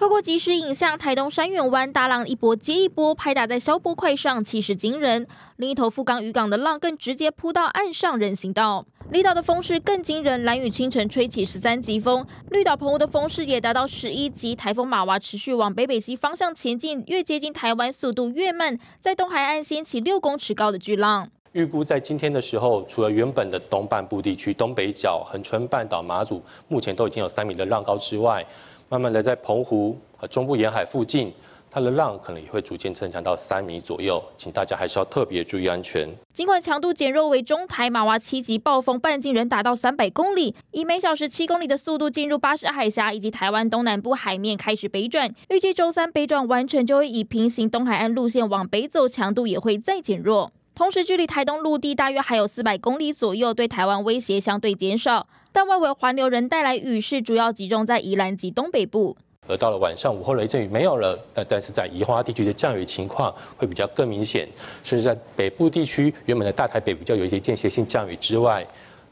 透过即时影像，台东山远湾大浪一波接一波拍打在消波块上，气势惊人。另一头富冈渔港的浪更直接扑到岸上人行道。离岛的风势更惊人，兰屿清晨吹起13级风，绿岛澎湖的风势也达到11级。台风马娃持续往北北西方向前进，越接近台湾速度越慢，在东海岸掀起6公尺高的巨浪。 预估在今天的时候，除了原本的东半部地区、东北角、恒春半岛、马祖，目前都已经有3米的浪高之外，慢慢的在澎湖和中部沿海附近，它的浪可能也会逐渐增强到3米左右，请大家还是要特别注意安全。尽管强度减弱为中台马娃7级暴风半径仍达到300公里，以每小时7公里的速度进入巴士海峡以及台湾东南部海面开始北转，预计周3北转完成就会以平行东海岸路线往北走，强度也会再减弱。 同时，距离台东陆地大约还有400公里左右，对台湾威胁相对减少，但外围环流仍带来雨势，主要集中在宜兰及东北部。而到了晚上午后，雷阵雨没有了，但是在宜花地区的降雨情况会比较更明显，甚至在北部地区，原本的大台北比较有一些间歇性降雨之外，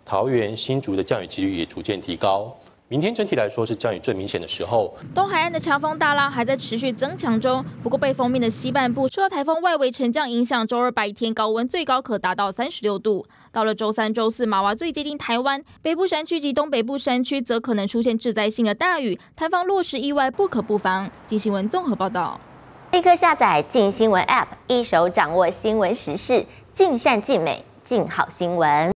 桃园、新竹的降雨几率也逐渐提高。 明天整体来说是降雨最明显的时候。东海岸的强风大浪还在持续增强中，不过被封面的西半部受到台风外围沉降影响，周二白天高温最高可达到36度。到了周3、周4，马娃最接近台湾，北部山区及东北部山区则可能出现致灾性的大雨，台风落实意外不可不防。镜新闻综合报道，立刻下载镜新闻 App， 一手掌握新闻时事，尽善尽美，尽好新闻。